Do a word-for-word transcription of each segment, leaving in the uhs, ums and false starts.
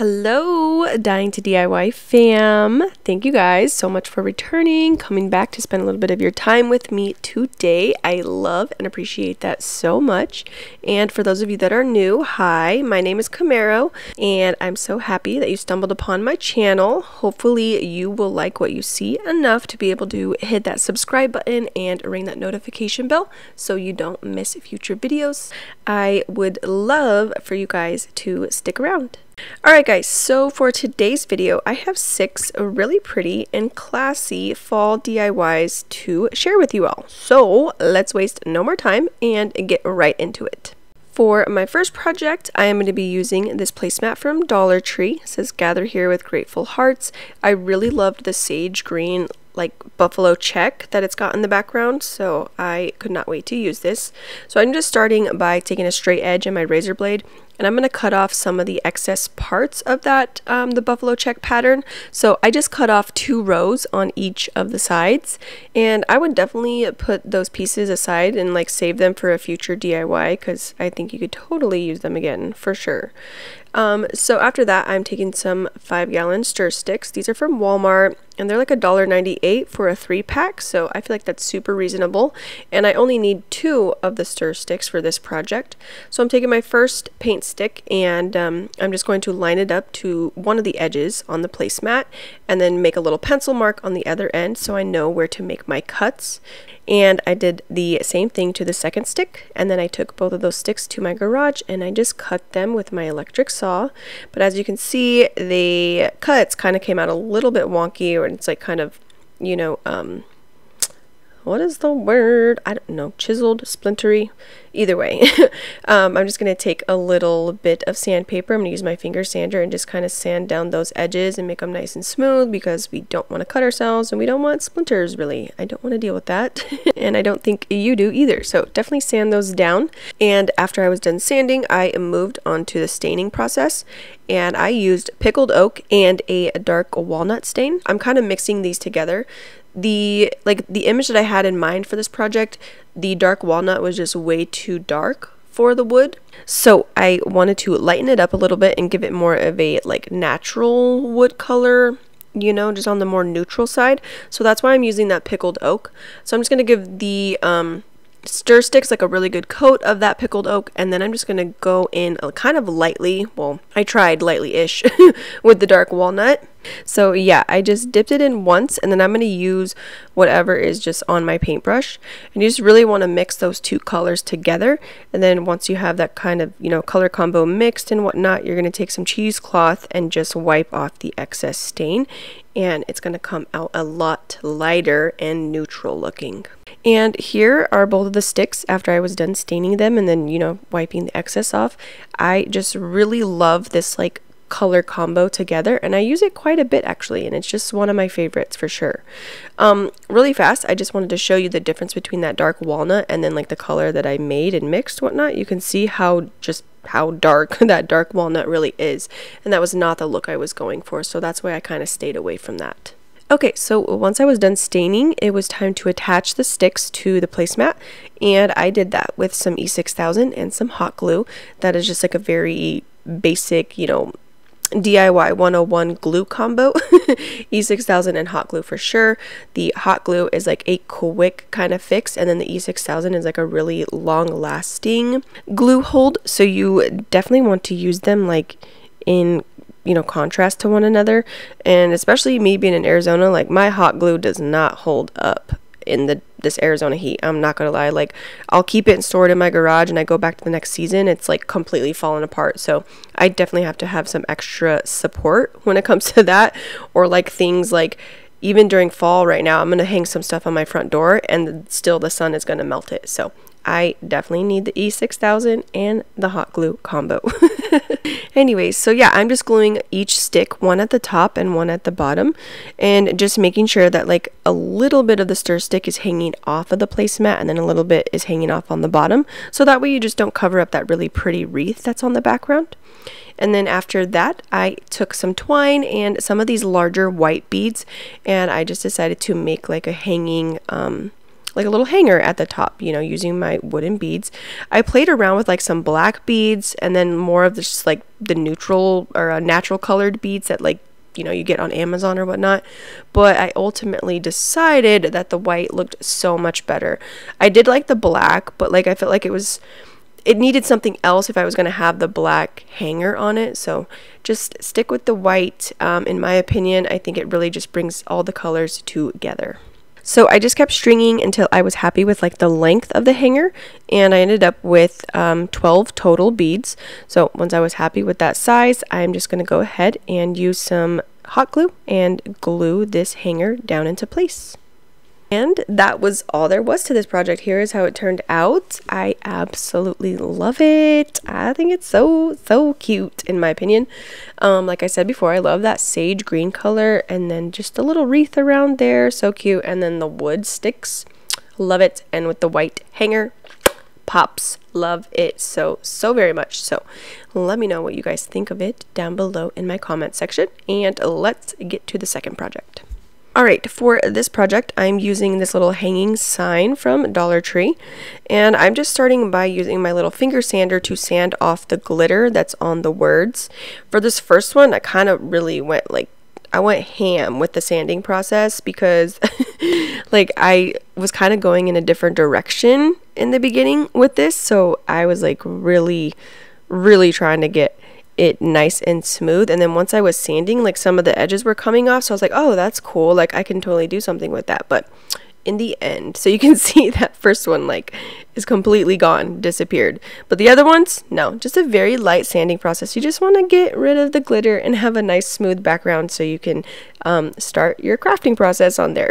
Hello, Dying to D I Y fam. Thank you guys so much for returning, coming back to spend a little bit of your time with me today. I love and appreciate that so much. And for those of you that are new, hi, my name is Camaro, and I'm so happy that you stumbled upon my channel. Hopefully you will like what you see enough to be able to hit that subscribe button and ring that notification bell so you don't miss future videos. I would love for you guys to stick around. Alright guys, so for today's video, I have six really pretty and classy fall D I Ys to share with you all. So let's waste no more time and get right into it. For my first project, I am going to be using this placemat from Dollar Tree. It says, "Gather here with grateful hearts." I really loved the sage green, like buffalo check that it's got in the background, so I could not wait to use this. So I'm just starting by taking a straight edge in my razor blade, and I'm going to cut off some of the excess parts of that, um, the buffalo check pattern. So I just cut off two rows on each of the sides, and I would definitely put those pieces aside and like save them for a future D I Y, because I think you could totally use them again for sure. Um, so after that, I'm taking some five gallon stir sticks. These are from Walmart, and they're like a dollar ninety-eight for a three pack, so I feel like that's super reasonable, and I only need two of the stir sticks for this project. So I'm taking my first paint stick, and um, I'm just going to line it up to one of the edges on the placemat, and then make a little pencil mark on the other end so I know where to make my cuts. And I did the same thing to the second stick, and then I took both of those sticks to my garage and I just cut them with my electric saw. But as you can see, the cuts kind of came out a little bit wonky, or it's like kind of, you know, um, what is the word? I don't know, chiseled, splintery, either way. um, I'm just going to take a little bit of sandpaper. I'm going to use my finger sander and just kind of sand down those edges and make them nice and smooth, because we don't want to cut ourselves and we don't want splinters, really. I don't want to deal with that. And I don't think you do either. So definitely sand those down. And after I was done sanding, I moved on to the staining process. And I used pickled oak and a dark walnut stain. I'm kind of mixing these together. The like the image that I had in mind for this project, the dark walnut was just way too dark for the wood, so I wanted to lighten it up a little bit and give it more of a like natural wood color, you know, just on the more neutral side. So that's why I'm using that pickled oak. So I'm just going to give the um stir sticks like a really good coat of that pickled oak, and then I'm just gonna go in kind of lightly, well, I tried lightly-ish with the dark walnut. So yeah, I just dipped it in once, and then I'm gonna use whatever is just on my paintbrush, and you just really want to mix those two colors together. And then once you have that kind of, you know, color combo mixed and whatnot, you're gonna take some cheesecloth and just wipe off the excess stain, and it's gonna come out a lot lighter and neutral looking. And here are both of the sticks after I was done staining them and then, you know, wiping the excess off. I just really love this like color combo together, and I use it quite a bit actually, and it's just one of my favorites for sure. Um, really fast, I just wanted to show you the difference between that dark walnut and then like the color that I made and mixed whatnot. You can see how just how dark that dark walnut really is, and that was not the look I was going for, so that's why I kind of stayed away from that. Okay, so once I was done staining, it was time to attach the sticks to the placemat, and I did that with some E six thousand and some hot glue. That is just like a very basic, you know, D I Y one oh one glue combo. E six thousand and hot glue for sure. The hot glue is like a quick kind of fix, and then the E six thousand is like a really long lasting glue hold, so you definitely want to use them like in, you know, contrast to one another. And especially me being in Arizona, like my hot glue does not hold up in the this Arizona heat. I'm not gonna lie, like I'll keep it and store it in my garage, and I go back to the next season, it's like completely fallen apart. So I definitely have to have some extra support when it comes to that, or like things like even during fall right now, I'm gonna hang some stuff on my front door and still the sun is gonna melt it. So I definitely need the E six thousand and the hot glue combo. Anyways, so yeah, I'm just gluing each stick, one at the top and one at the bottom, and just making sure that like a little bit of the stir stick is hanging off of the placemat, and then a little bit is hanging off on the bottom, so that way you just don't cover up that really pretty wreath that's on the background. And then after that, I took some twine and some of these larger white beads, and I just decided to make like a hanging um like a little hanger at the top, you know, using my wooden beads. I played around with like some black beads and then more of this like the neutral or uh, natural colored beads that like, you know, you get on Amazon or whatnot, but I ultimately decided that the white looked so much better. I did like the black, but like I felt like it was, it needed something else if I was going to have the black hanger on it, so just stick with the white. Um, in my opinion, I think it really just brings all the colors together. So I just kept stringing until I was happy with like the length of the hanger, and I ended up with um, twelve total beads. So once I was happy with that size, I'm just going to go ahead and use some hot glue and glue this hanger down into place. And that was all there was to this project. Here is how it turned out. I absolutely love it. I think it's so, so cute in my opinion. Um, like I said before, I love that sage green color, and then just a little wreath around there. So cute. And then the wood sticks. Love it. And with the white hanger, pops. Love it so, so very much. So let me know what you guys think of it down below in my comment section. And let's get to the second project. Alright, for this project, I'm using this little hanging sign from Dollar Tree, and I'm just starting by using my little finger sander to sand off the glitter that's on the words. For this first one, I kind of really went like, I went ham with the sanding process because like I was kind of going in a different direction in the beginning with this, so I was like really, really trying to get it nice and smooth. And then once I was sanding, like some of the edges were coming off, so I was like, oh, that's cool, like I can totally do something with that. But in the end, so you can see that first one like is completely gone, disappeared, but the other ones, no, just a very light sanding process. You just want to get rid of the glitter and have a nice smooth background so you can um, start your crafting process on there.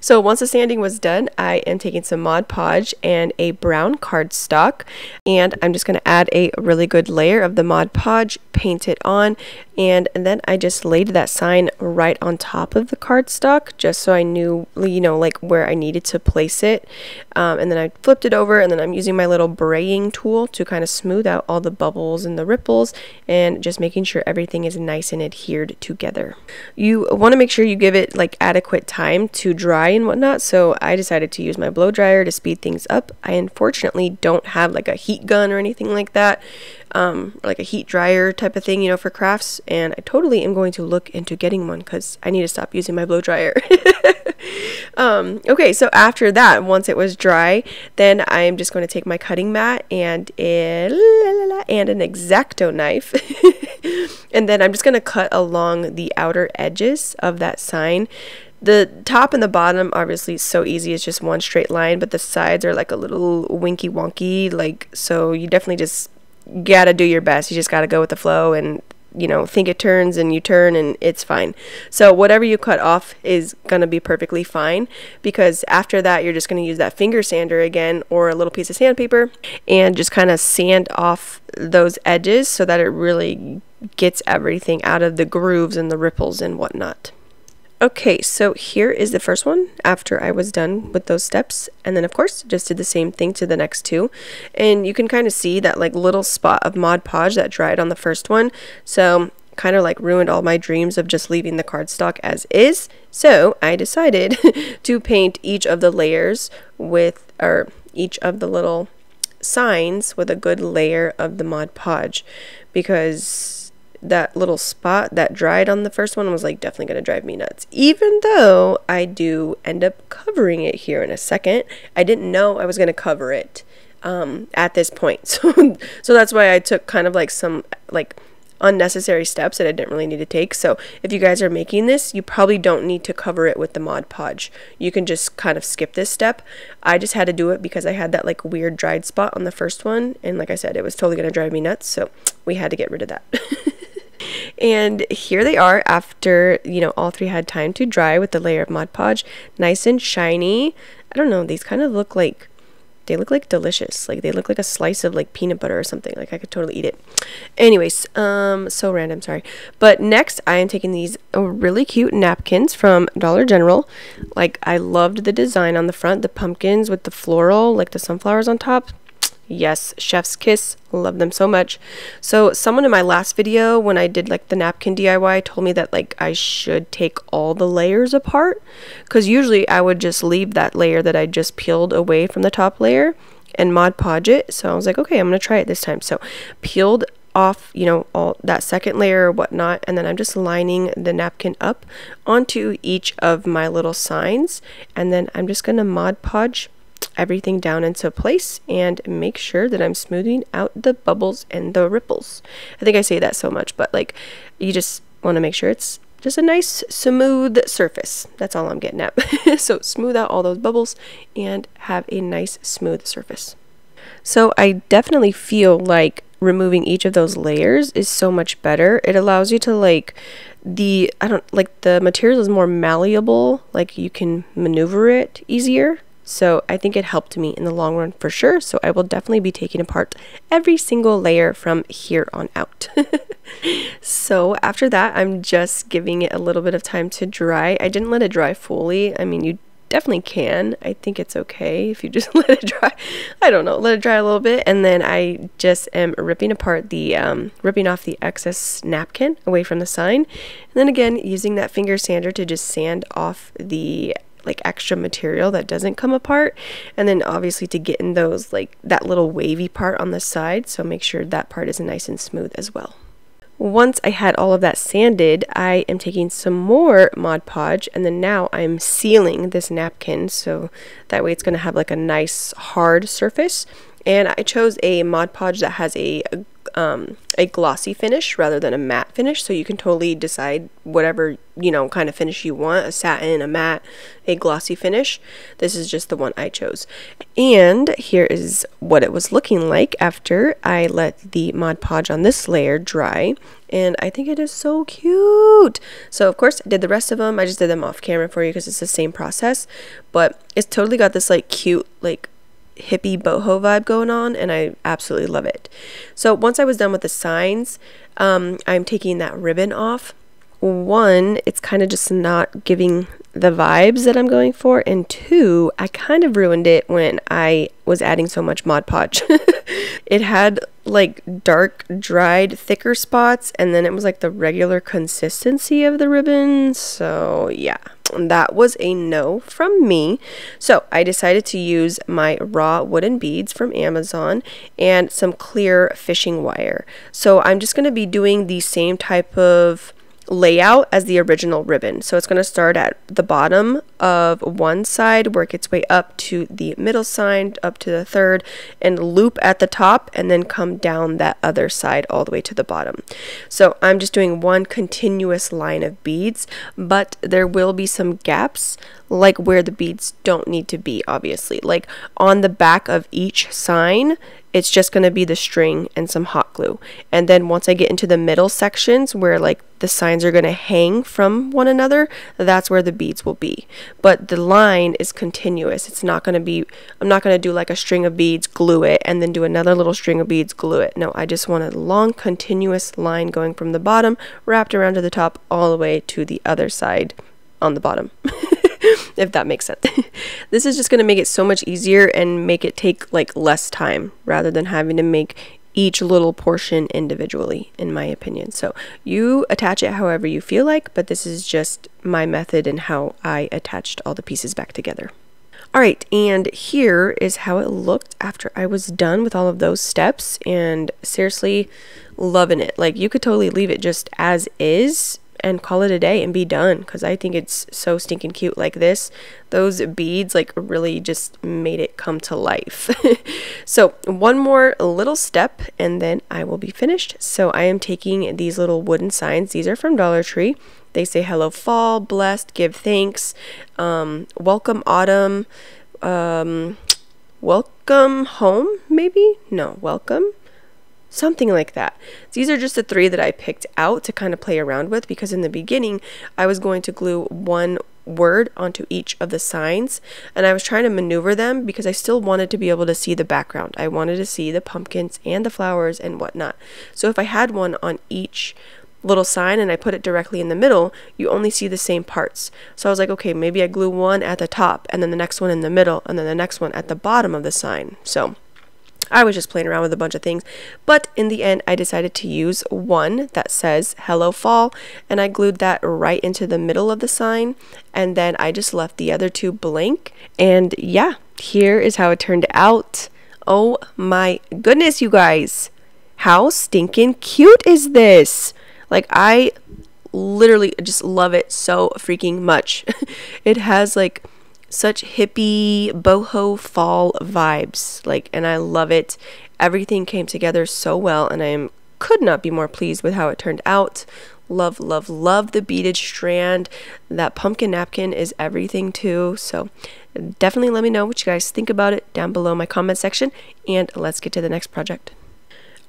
So once the sanding was done, I am taking some Mod Podge and a brown cardstock, and I'm just going to add a really good layer of the Mod Podge, paint it on, and, and then I just laid that sign right on top of the cardstock just so I knew, you know, like where I needed to place it. Um, and then I flipped it over, and then I'm using my little braying tool to kind of smooth out all the bubbles and the ripples and just making sure everything is nice and adhered together. You want to make sure you give it like adequate time to dry and whatnot, so I decided to use my blow dryer to speed things up. I unfortunately don't have like a heat gun or anything like that, um, or like a heat dryer type of thing, you know, for crafts, and I totally am going to look into getting one because I need to stop using my blow dryer. um, okay, so after that, once it was dry, then I'm just going to take my cutting mat and a, la, la, la, and an X-Acto knife, and then I'm just going to cut along the outer edges of that sign. The top and the bottom, obviously, is so easy. It's just one straight line, but the sides are like a little winky wonky, like, so you definitely just gotta do your best. You just gotta go with the flow and, you know, think it turns and you turn and it's fine. So whatever you cut off is gonna be perfectly fine, because after that, you're just gonna use that finger sander again or a little piece of sandpaper and just kind of sand off those edges so that it really gets everything out of the grooves and the ripples and whatnot. Okay, so here is the first one after I was done with those steps, and then of course just did the same thing to the next two, and you can kind of see that like little spot of Mod Podge that dried on the first one, so kind of like ruined all my dreams of just leaving the cardstock as is. So I decided to paint each of the layers with, or each of the little signs with a good layer of the Mod Podge, because that little spot that dried on the first one was like definitely gonna drive me nuts, even though I do end up covering it here in a second. I didn't know I was gonna cover it um at this point, so so that's why I took kind of like some like unnecessary steps that I didn't really need to take. So if you guys are making this, you probably don't need to cover it with the Mod Podge. You can just kind of skip this step. I just had to do it because I had that like weird dried spot on the first one, and like I said, it was totally gonna drive me nuts, so we had to get rid of that. And here they are after, you know, all three had time to dry with the layer of Mod Podge, nice and shiny. I don't know, these kind of look like, they look like delicious, like they look like a slice of like peanut butter or something, like I could totally eat it. Anyways, um so random, sorry. But next I am taking these really cute napkins from Dollar General. Like I loved the design on the front, the pumpkins with the floral, like the sunflowers on top. Yes, chef's kiss, love them so much. So someone in my last video when I did like the napkin D I Y told me that like I should take all the layers apart, because usually I would just leave that layer that I just peeled away from the top layer and Mod Podge it. So I was like, okay, I'm gonna try it this time. So peeled off, you know, all that second layer or whatnot, and then I'm just lining the napkin up onto each of my little signs, and then I'm just gonna Mod Podge everything down into place and make sure that I'm smoothing out the bubbles and the ripples. I think I say that so much, but like you just want to make sure it's just a nice smooth surface. That's all I'm getting at. So smooth out all those bubbles and have a nice smooth surface. So I definitely feel like removing each of those layers is so much better. It allows you to like the I don't like the material is more malleable, like you can maneuver it easier. So I think it helped me in the long run for sure. So I will definitely be taking apart every single layer from here on out. So after that, I'm just giving it a little bit of time to dry. I didn't let it dry fully. I mean, you definitely can. I think it's okay if you just let it dry. I don't know, let it dry a little bit. And then I just am ripping apart the, um, ripping off the excess napkin away from the sign. And then again, using that finger sander to just sand off the like extra material that doesn't come apart, and then obviously to get in those like that little wavy part on the side, so make sure that part is nice and smooth as well. Once I had all of that sanded, I am taking some more Mod Podge, and then now I'm sealing this napkin so that way it's going to have like a nice hard surface. And I chose a Mod Podge that has a um, a glossy finish rather than a matte finish, so you can totally decide whatever, you know, kind of finish you want, a satin, a matte, a glossy finish. This is just the one I chose. And here is what it was looking like after I let the Mod Podge on this layer dry, and I think it is so cute. So of course I did the rest of them. I just did them off camera for you because it's the same process, but it's totally got this like cute like hippie boho vibe going on, and I absolutely love it. So once I was done with the signs, um, I'm taking that ribbon off. One, it's kind of just not giving the vibes that I'm going for, and two, I kind of ruined it when I was adding so much Mod Podge. It had like dark dried thicker spots, and then it was like the regular consistency of the ribbon. So yeah, that was a no from me. So I decided to use my raw wooden beads from Amazon and some clear fishing wire. So I'm just going to be doing the same type of layout as the original ribbon. So it's going to start at the bottom of one side, work its way up to the middle side, up to the third, and loop at the top, and then come down that other side all the way to the bottom. So I'm just doing one continuous line of beads, but there will be some gaps, like where the beads don't need to be, obviously. Like on the back of each sign, it's just going to be the string and some hot glue. And then once I get into the middle sections where like the signs are going to hang from one another, that's where the beads will be. But the line is continuous. It's not going to be, I'm not going to do like a string of beads, glue it, and then do another little string of beads, glue it. No, I just want a long continuous line going from the bottom, wrapped around to the top, all the way to the other side on the bottom. If that makes sense. This is just going to make it so much easier and make it take like less time rather than having to make each little portion individually, in my opinion. So you attach it however you feel like, but this is just my method and how I attached all the pieces back together. All right, and here is how it looked after I was done with all of those steps, and seriously loving it. Like you could totally leave it just as is and call it a day and be done, because I think it's so stinking cute like this. Those beads like really just made it come to life. So one more little step and then I will be finished. So I am taking these little wooden signs. These are from Dollar Tree. They say hello fall, blessed, give thanks, um, welcome autumn, um, welcome home, maybe? No, welcome. Something like that. These are just the three that I picked out to kind of play around with, because in the beginning I was going to glue one word onto each of the signs, and I was trying to maneuver them because I still wanted to be able to see the background. I wanted to see the pumpkins and the flowers and whatnot. So if I had one on each little sign and I put it directly in the middle, you only see the same parts. So I was like, okay, maybe I glue one at the top and then the next one in the middle and then the next one at the bottom of the sign. So I was just playing around with a bunch of things, but in the end I decided to use one that says Hello Fall, and I glued that right into the middle of the sign, and then I just left the other two blank. And yeah, here is how it turned out. Oh my goodness, you guys, how stinking cute is this? Like, I literally just love it so freaking much. It has like such hippie boho fall vibes, like, and I love it. Everything came together so well, and I am could not be more pleased with how it turned out. Love, love, love the beaded strand. That pumpkin napkin is everything too. So definitely let me know what you guys think about it down below in my comment section, and let's get to the next project.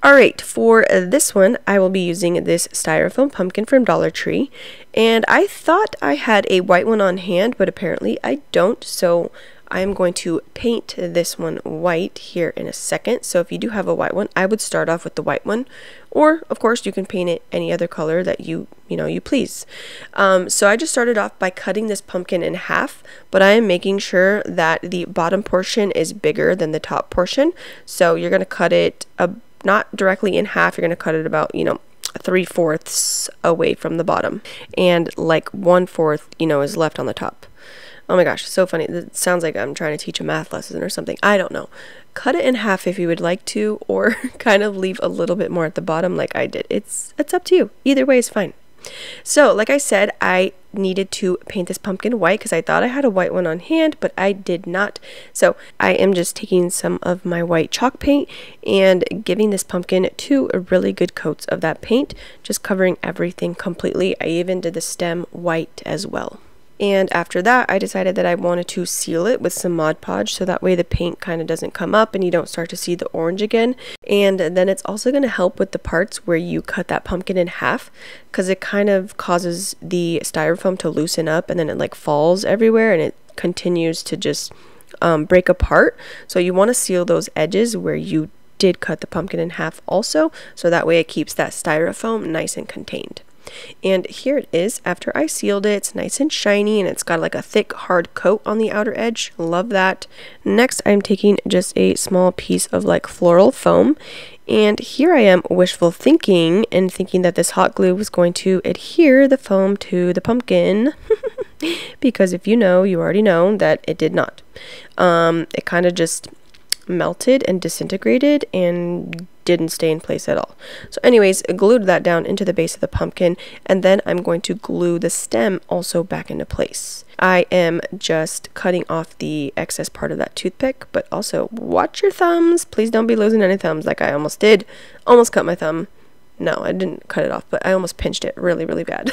Alright, for this one, I will be using this styrofoam pumpkin from Dollar Tree, and I thought I had a white one on hand, but apparently I don't, so I'm going to paint this one white here in a second. So if you do have a white one, I would start off with the white one, or of course you can paint it any other color that you you know you please. Um, so I just started off by cutting this pumpkin in half, but I am making sure that the bottom portion is bigger than the top portion. So you're going to cut it a not directly in half, you're going to cut it about, you know, three-fourths away from the bottom, and like one-fourth, you know, is left on the top. Oh my gosh, so funny. It sounds like I'm trying to teach a math lesson or something. I don't know. Cut it in half if you would like to, or kind of leave a little bit more at the bottom like I did. It's, it's up to you. Either way is fine. So, like I said, I needed to paint this pumpkin white because I thought I had a white one on hand, but I did not. So I am just taking some of my white chalk paint and giving this pumpkin two really good coats of that paint, just covering everything completely. I even did the stem white as well. And after that, I decided that I wanted to seal it with some Mod Podge, so that way the paint kind of doesn't come up and you don't start to see the orange again. And then it's also going to help with the parts where you cut that pumpkin in half, because it kind of causes the styrofoam to loosen up, and then it like falls everywhere and it continues to just um, break apart. So you want to seal those edges where you did cut the pumpkin in half also, so that way it keeps that styrofoam nice and contained. And here it is after I sealed it. It's nice and shiny, and it's got like a thick hard coat on the outer edge. Love that. Next, I'm taking just a small piece of like floral foam, and here I am wishful thinking and thinking that this hot glue was going to adhere the foam to the pumpkin. Because if you know, you already know that it did not. Um, it kind of just melted and disintegrated and didn't stay in place at all. So anyways, glued that down into the base of the pumpkin, and then I'm going to glue the stem also back into place. I am just cutting off the excess part of that toothpick, but also watch your thumbs. Please don't be losing any thumbs like I almost did. Almost cut my thumb. No, I didn't cut it off, but I almost pinched it really, really bad.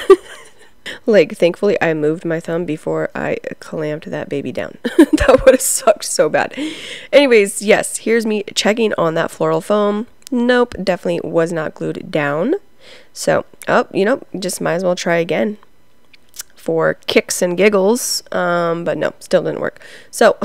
Like, thankfully I moved my thumb before I clamped that baby down. That would have sucked so bad. Anyways, yes, here's me checking on that floral foam. Nope, definitely was not glued down. So, oh, you know, just might as well try again for kicks and giggles. Um, but no, still didn't work. So,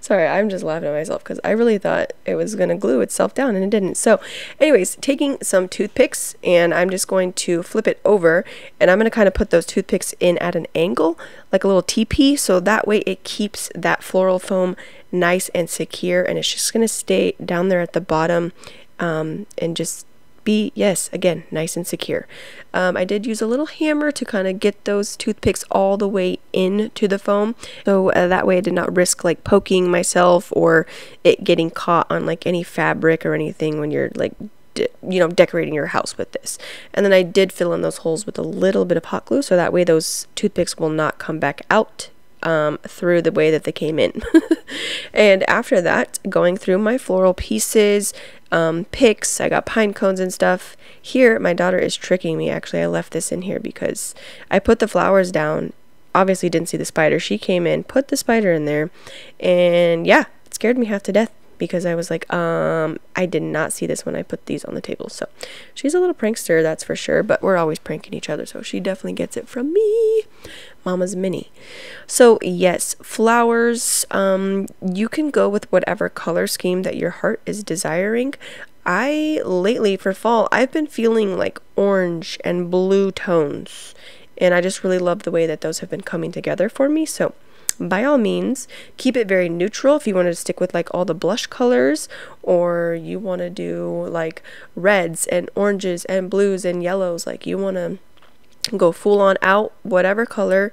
sorry, I'm just laughing at myself because I really thought it was going to glue itself down, and it didn't. So, anyways, taking some toothpicks, and I'm just going to flip it over, and I'm going to kind of put those toothpicks in at an angle, like a little teepee, so that way it keeps that floral foam nice and secure, and it's just going to stay down there at the bottom, um, and just be, yes, again, nice and secure. Um, I did use a little hammer to kind of get those toothpicks all the way into the foam, so uh, that way I did not risk like poking myself or it getting caught on like any fabric or anything when you're like, you know, decorating your house with this. And then I did fill in those holes with a little bit of hot glue, so that way those toothpicks will not come back out Um, through the way that they came in. And after that, going through my floral pieces, um, picks, I got pine cones and stuff. Here, my daughter is tricking me. Actually, I left this in here because I put the flowers down. Obviously, didn't see the spider. She came in, put the spider in there, and yeah, it scared me half to death because I was like, um, I did not see this when I put these on the table. So she's a little prankster, that's for sure, but we're always pranking each other, so she definitely gets it from me. Mama's mini. So yes, flowers, um, you can go with whatever color scheme that your heart is desiring. I lately for fall, I've been feeling like orange and blue tones, and I just really love the way that those have been coming together for me. So by all means, keep it very neutral. If you want to stick with like all the blush colors, or you want to do like reds and oranges and blues and yellows, like you want to go full on out, whatever color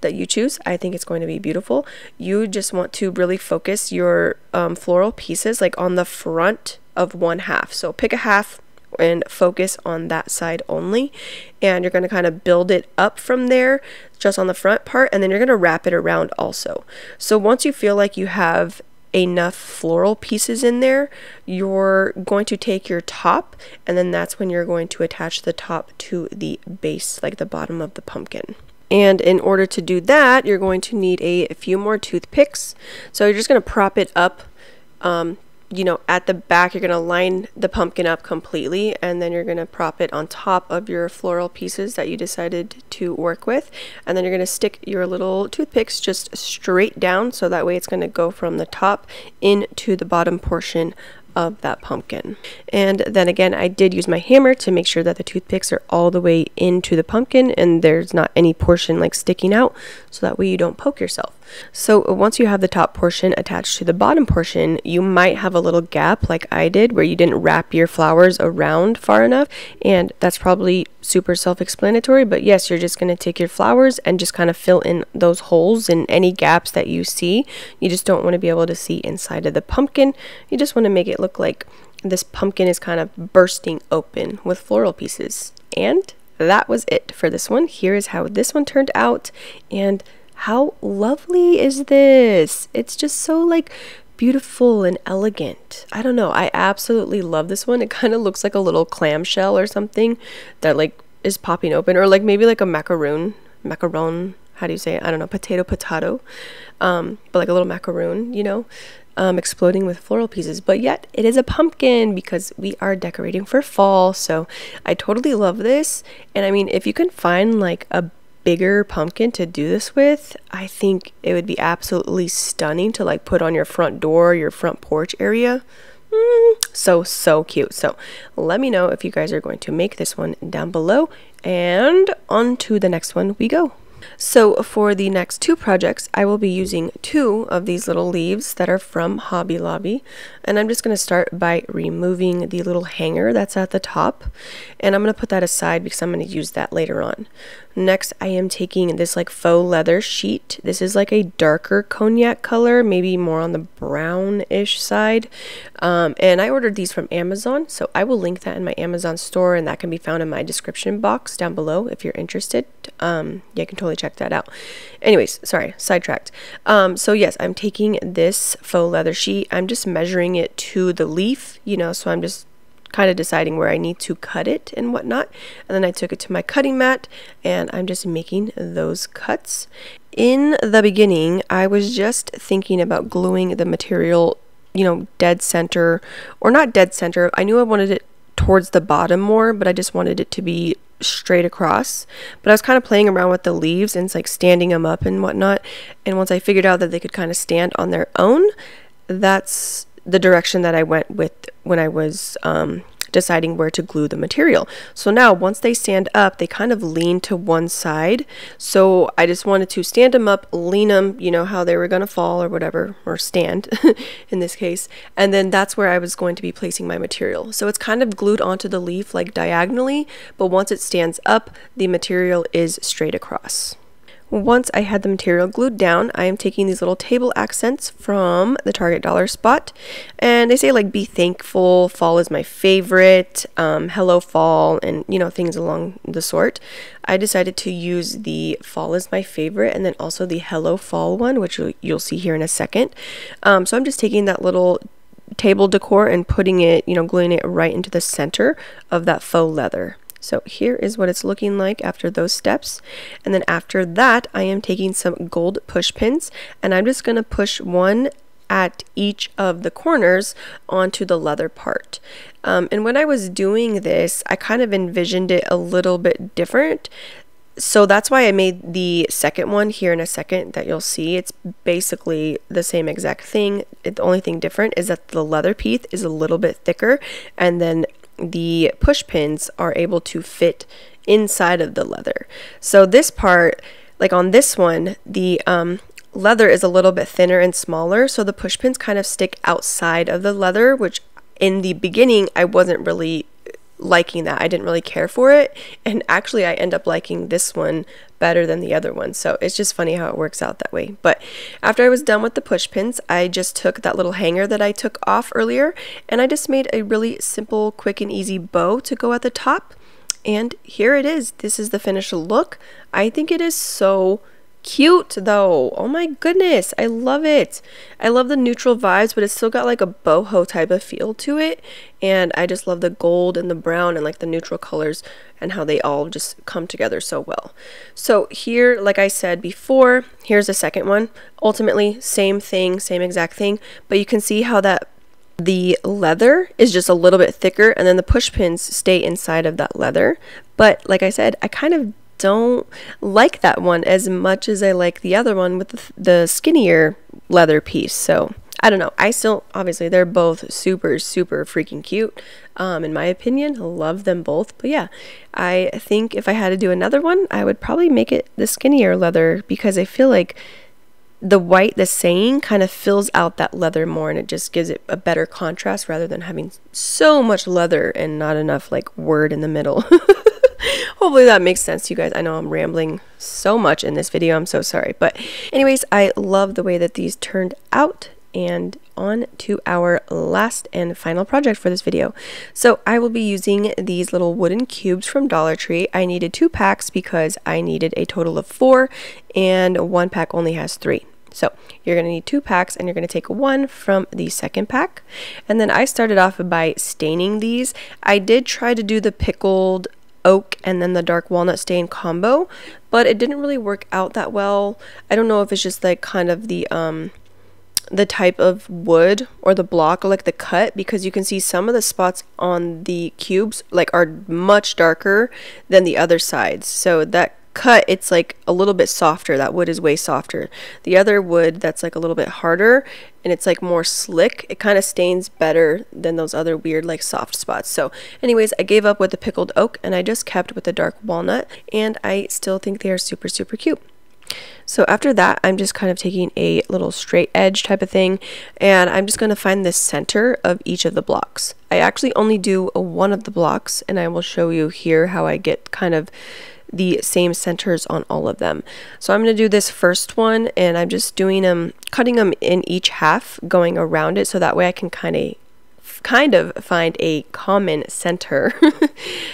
that you choose, I think it's going to be beautiful. You just want to really focus your um, floral pieces like on the front of one half. So pick a half and focus on that side only, and you're going to kind of build it up from there just on the front part, and then you're going to wrap it around also. So once you feel like you have enough floral pieces in there, you're going to take your top, and then that's when you're going to attach the top to the base, like the bottom of the pumpkin. And in order to do that, you're going to need a, a few more toothpicks. So you're just going to prop it up, um, you know, at the back. You're going to line the pumpkin up completely, and then you're going to prop it on top of your floral pieces that you decided to work with. And then you're going to stick your little toothpicks just straight down, so that way it's going to go from the top into the bottom portion of that pumpkin. And then again, I did use my hammer to make sure that the toothpicks are all the way into the pumpkin and there's not any portion like sticking out, so that way you don't poke yourself. So once you have the top portion attached to the bottom portion, you might have a little gap like I did where you didn't wrap your flowers around far enough, and that's probably super self-explanatory, but yes, you're just going to take your flowers and just kind of fill in those holes and any gaps that you see. You just don't want to be able to see inside of the pumpkin. You just want to make it look like this pumpkin is kind of bursting open with floral pieces. And that was it for this one. Here is how this one turned out, and how lovely is this? It's just so like beautiful and elegant. I don't know, I absolutely love this one. It kind of looks like a little clamshell or something that like is popping open, or like maybe like a macaroon macaron how do you say it? I don't know, potato potato um but like a little macaroon, you know, Um, exploding with floral pieces. But yet it is a pumpkin, because we are decorating for fall. So I totally love this, and I mean, if you can find like a bigger pumpkin to do this with, I think it would be absolutely stunning to like put on your front door, your front porch area. Mm, so so cute. So let me know if you guys are going to make this one down below, and on to the next one we go. So for the next two projects, I will be using two of these little leaves that are from Hobby Lobby, and I'm just going to start by removing the little hanger that's at the top, and I'm going to put that aside because I'm going to use that later on. Next, I am taking this like faux leather sheet. This is like a darker cognac color, maybe more on the brownish side, um, and I ordered these from Amazon, so I will link that in my Amazon store, and that can be found in my description box down below if you're interested. Um, yeah, you can totally check that out. Anyways, sorry, sidetracked. Um, so yes, I'm taking this faux leather sheet. I'm just measuring it to the leaf, you know, so I'm just kind of deciding where I need to cut it and whatnot. And then I took it to my cutting mat, and I'm just making those cuts. In the beginning, I was just thinking about gluing the material, you know, dead center, or not dead center. I knew I wanted it towards the bottom more, but I just wanted it to be straight across. But I was kind of playing around with the leaves and like standing them up and whatnot, and once I figured out that they could kind of stand on their own, that's the direction that I went with when I was um, deciding where to glue the material. So now once they stand up, they kind of lean to one side, so I just wanted to stand them up, lean them, you know, how they were going to fall or whatever, or stand in this case, and then that's where I was going to be placing my material. So it's kind of glued onto the leaf like diagonally, but once it stands up, the material is straight across. Once I had the material glued down, I am taking these little table accents from the Target dollar spot, and they say like, be thankful, fall is my favorite, um, hello fall, and you know, things along the sort. I decided to use the fall is my favorite, and then also the hello fall one, which you'll see here in a second. Um, so I'm just taking that little table decor and putting it, you know, gluing it right into the center of that faux leather. So here is what it's looking like after those steps. And then after that, I am taking some gold push pins, and I'm just going to push one at each of the corners onto the leather part. Um, and when I was doing this, I kind of envisioned it a little bit different. So that's why I made the second one here in a second that you'll see. It's basically the same exact thing. It, the only thing different is that the leather piece is a little bit thicker, and then the push pins are able to fit inside of the leather. So this part, like on this one, the um leather is a little bit thinner and smaller, so the push pins kind of stick outside of the leather, which in the beginning I wasn't really liking that. I didn't really care for it, and actually I end up liking this one better than the other one, so it's just funny how it works out that way. But after I was done with the push pins, I just took that little hanger that I took off earlier, and I just made a really simple, quick and easy bow to go at the top, and here it is. This is the finished look. I think it is so cute though. Oh my goodness, I love it. I love the neutral vibes, but it's still got like a boho type of feel to it, and I just love the gold and the brown and like the neutral colors and how they all just come together so well. So here, like I said before, here's the second one. Ultimately same thing, same exact thing, but you can see how that the leather is just a little bit thicker, and then the push pins stay inside of that leather. But like I said, I kind of don't like that one as much as I like the other one with the, the skinnier leather piece. So I don't know, I still, obviously they're both super super freaking cute, um in my opinion. Love them both. But yeah, I think if I had to do another one, I would probably make it the skinnier leather, because I feel like the white, the saying, kind of fills out that leather more, and it just gives it a better contrast rather than having so much leather and not enough like word in the middle. Hopefully that makes sense to you guys. I know I'm rambling so much in this video, I'm so sorry. But anyways, I love the way that these turned out. And on to our last and final project for this video. So I will be using these little wooden cubes from Dollar Tree. I needed two packs because I needed a total of four, and one pack only has three. So you're going to need two packs, and you're going to take one from the second pack. And then I started off by staining these. I did try to do the pickled oak and then the dark walnut stain combo, but it didn't really work out that well. I don't know if it's just like kind of the um the type of wood or the block or like the cut, because you can see some of the spots on the cubes like are much darker than the other sides. So that cut, it's like a little bit softer. That wood is way softer. The other wood that's like a little bit harder and it's like more slick, it kind of stains better than those other weird like soft spots. So anyways, I gave up with the pickled oak and I just kept with the dark walnut, and I still think they are super super cute. So after that, I'm just kind of taking a little straight edge type of thing, and I'm just going to find the center of each of the blocks. I actually only do one of the blocks, and I will show you here how I get kind of the same centers on all of them. So I'm going to do this first one, and I'm just doing them, cutting them in each half, going around it, so that way I can kind of kind of find a common center.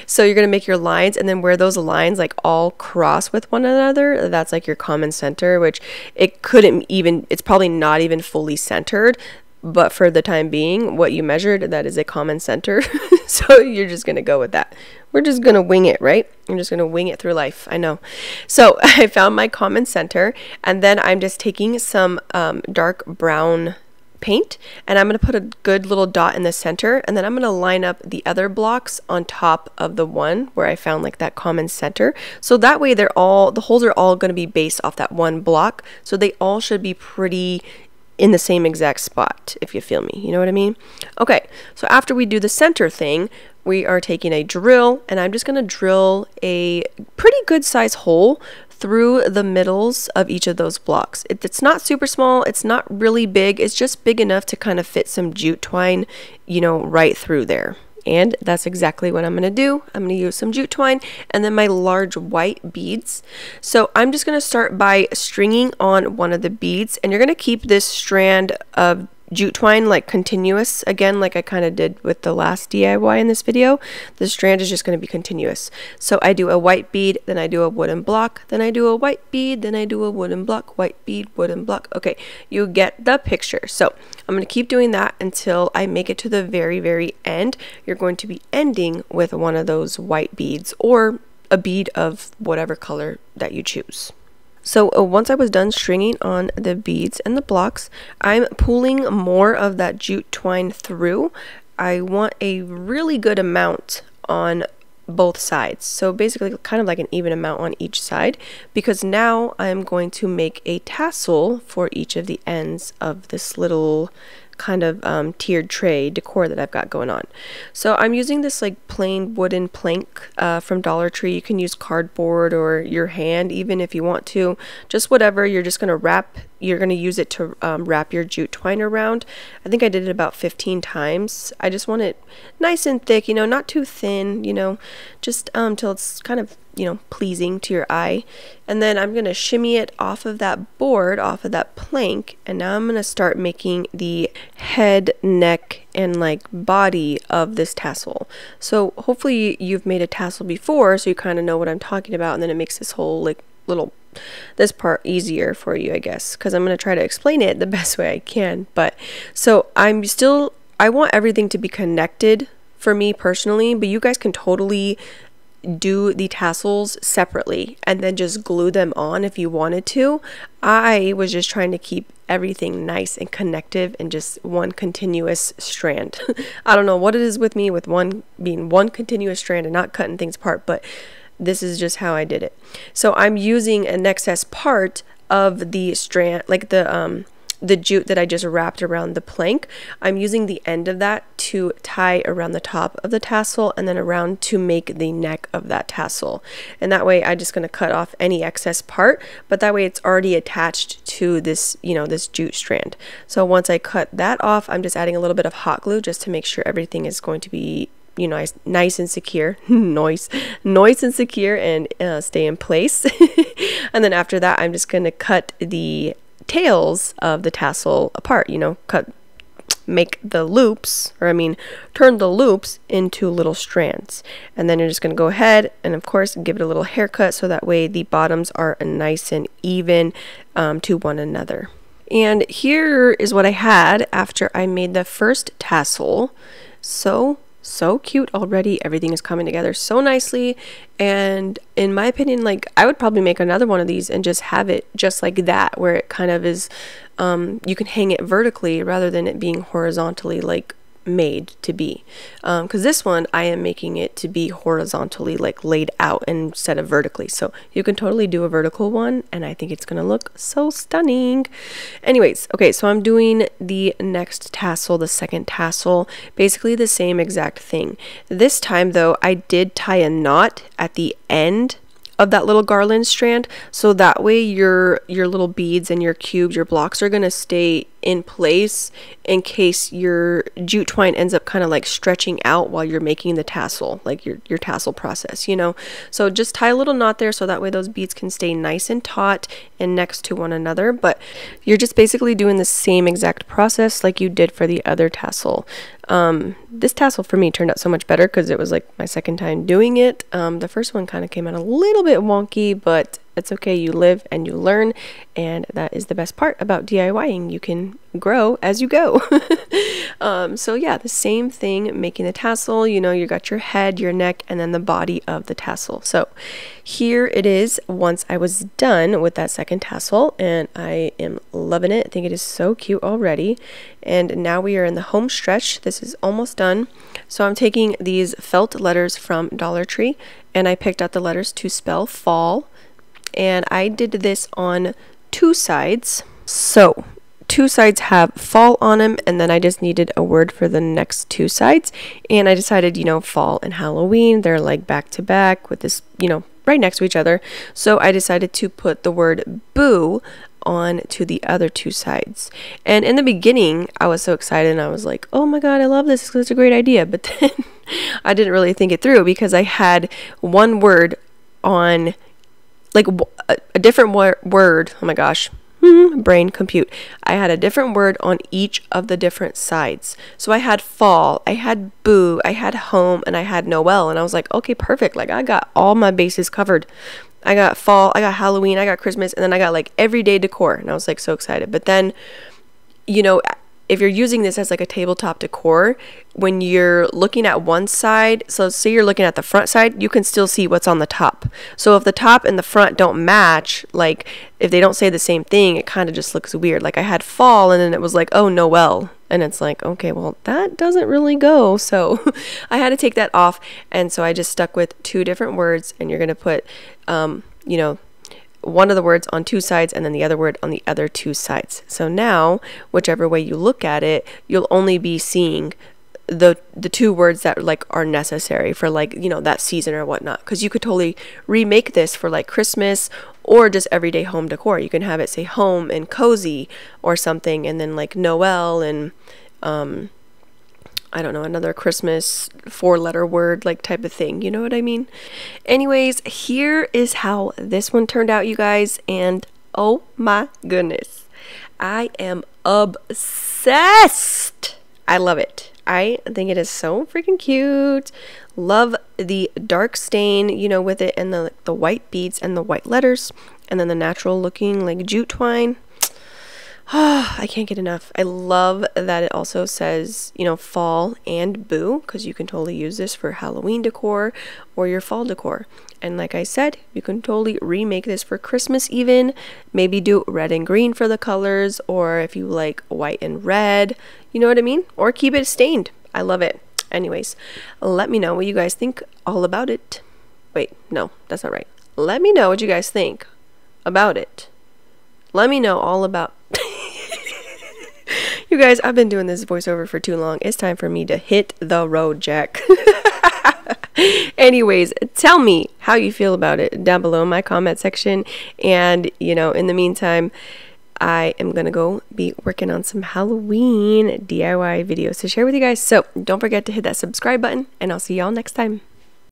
So you're going to make your lines, and then where those lines like all cross with one another, that's like your common center, which it couldn't even, it's probably not even fully centered, but for the time being, what you measured, that is a common center. So you're just going to go with that. We're just going to wing it, right? I'm just going to wing it through life. I know. So I found my common center, and then I'm just taking some um, dark brown paint, and I'm going to put a good little dot in the center, and then I'm going to line up the other blocks on top of the one where I found like that common center, so that way they're all, the holes are all going to be based off that one block, so they all should be pretty in the same exact spot, if you feel me, you know what I mean? Okay, so after we do the center thing, we are taking a drill, and I'm just going to drill a pretty good size hole through the middles of each of those blocks. It, it's not super small, it's not really big, it's just big enough to kind of fit some jute twine, you know, right through there. And that's exactly what I'm going to do. I'm going to use some jute twine and then my large white beads. So I'm just going to start by stringing on one of the beads, and you're going to keep this strand of jute twine like continuous, again like I kind of did with the last D I Y in this video. The strand is just going to be continuous. So I do a white bead, then I do a wooden block, then I do a white bead, then I do a wooden block, white bead, wooden block. Okay, you get the picture. So I'm going to keep doing that until I make it to the very very end. You're going to be ending with one of those white beads or a bead of whatever color that you choose. So uh, once I was done stringing on the beads and the blocks, I'm pulling more of that jute twine through. I want a really good amount on both sides, so basically kind of like an even amount on each side, because now I'm going to make a tassel for each of the ends of this little kind of um, tiered tray decor that I've got going on. So I'm using this like plain wooden plank uh, from Dollar Tree. You can use cardboard or your hand even if you want to, just whatever. You're just going to wrap you're going to use it to um, wrap your jute twine around. I think I did it about fifteen times. I just want it nice and thick, you know, not too thin, you know, just um, till it's kind of, you know, pleasing to your eye. And then I'm going to shimmy it off of that board, off of that plank, and now I'm going to start making the head, neck, and like body of this tassel. So hopefully you've made a tassel before, so you kind of know what I'm talking about, and then it makes this whole like little this part easier for you, I guess, because I'm going to try to explain it the best way I can. But so I'm still, I want everything to be connected for me personally, but you guys can totally do the tassels separately and then just glue them on if you wanted to. I was just trying to keep everything nice and connective and just one continuous strand. I don't know what it is with me with one being one continuous strand and not cutting things apart, but this is just how I did it. So I'm using an excess part of the strand, like the um the jute that I just wrapped around the plank. I'm using the end of that to tie around the top of the tassel and then around to make the neck of that tassel. And that way I'm just going to cut off any excess part, but that way it's already attached to this, you know, this jute strand. So once I cut that off, I'm just adding a little bit of hot glue just to make sure everything is going to be, you know, nice, nice and secure, nice, nice and secure, and uh, stay in place. And then after that, I'm just going to cut the tails of the tassel apart, you know, cut, make the loops, or I mean, turn the loops into little strands. And then you're just going to go ahead and, of course, give it a little haircut so that way the bottoms are nice and even um, to one another. And here is what I had after I made the first tassel. So so cute already. Everything is coming together so nicely, and in my opinion, like, I would probably make another one of these and just have it just like that, where it kind of is um you can hang it vertically rather than it being horizontally like made to be, um because this one I am making it to be horizontally like laid out instead of vertically. So you can totally do a vertical one, and I think it's gonna look so stunning. Anyways, okay, so I'm doing the next tassel, the second tassel, basically the same exact thing. This time though, I did tie a knot at the end of that little garland strand, so that way your your little beads and your cubes, your blocks, are gonna stay in place in case your jute twine ends up kind of like stretching out while you're making the tassel, like your, your tassel process, you know. So just tie a little knot there so that way those beads can stay nice and taut and next to one another. But you're just basically doing the same exact process like you did for the other tassel. Um, this tassel for me turned out so much better because it was like my second time doing it. Um, the first one kind of came out a little bit wonky, but it's okay, you live and you learn, and that is the best part about DIYing. You can grow as you go. Um, so yeah, the same thing, making the tassel, you know, you got your head, your neck, and then the body of the tassel. So here it is once I was done with that second tassel, and I am loving it. I think it is so cute already. And now we are in the home stretch. This is almost done. So I'm taking these felt letters from Dollar Tree, and I picked out the letters to spell fall. And I did this on two sides. So two sides have fall on them, and then I just needed a word for the next two sides. And I decided, you know, fall and Halloween, they're like back to back with this, you know, right next to each other. So I decided to put the word boo on to the other two sides. And in the beginning, I was so excited, and I was like, oh my God, I love this. It's such a great idea. But then I didn't really think it through because I had one word on, like a, a different wor word, oh my gosh, hmm, brain compute. I had a different word on each of the different sides. So I had fall, I had boo, I had home, and I had Noel. And I was like, okay, perfect. Like, I got all my bases covered. I got fall, I got Halloween, I got Christmas, and then I got like everyday decor. And I was like so excited. But then, you know, if you're using this as like a tabletop decor, when you're looking at one side, so say you're looking at the front side, you can still see what's on the top. So if the top and the front don't match, like if they don't say the same thing, it kind of just looks weird. Like I had fall, and then it was like, oh, Noel. And it's like, okay, well, that doesn't really go. So I had to take that off. And so I just stuck with two different words, and you're going to put, um, you know, one of the words on two sides and then the other word on the other two sides. So now, whichever way you look at it, you'll only be seeing the the two words that like are necessary for like, you know, that season or whatnot, because you could totally remake this for like Christmas or just everyday home decor. You can have it say home and cozy or something, and then like Noel and um I don't know, another Christmas four letter word like type of thing, you know what I mean? Anyways, here is how this one turned out, you guys, and oh my goodness, I am obsessed. I love it. I think it is so freaking cute. Love the dark stain, you know, with it, and the the white beads and the white letters, and then the natural looking like jute twine. Oh, I can't get enough. I love that it also says, you know, fall and boo, because you can totally use this for Halloween decor or your fall decor. And like I said, you can totally remake this for Christmas even. Maybe do red and green for the colors, or if you like white and red, you know what I mean? Or keep it stained. I love it. Anyways, let me know what you guys think all about it. Wait, no, that's not right. Let me know what you guys think about it. Let me know all about... You guys, I've been doing this voiceover for too long. It's time for me to hit the road, Jack. Anyways, tell me how you feel about it down below in my comment section. And, you know, in the meantime, I am going to go be working on some Halloween D I Y videos to share with you guys. So don't forget to hit that subscribe button, and I'll see y'all next time.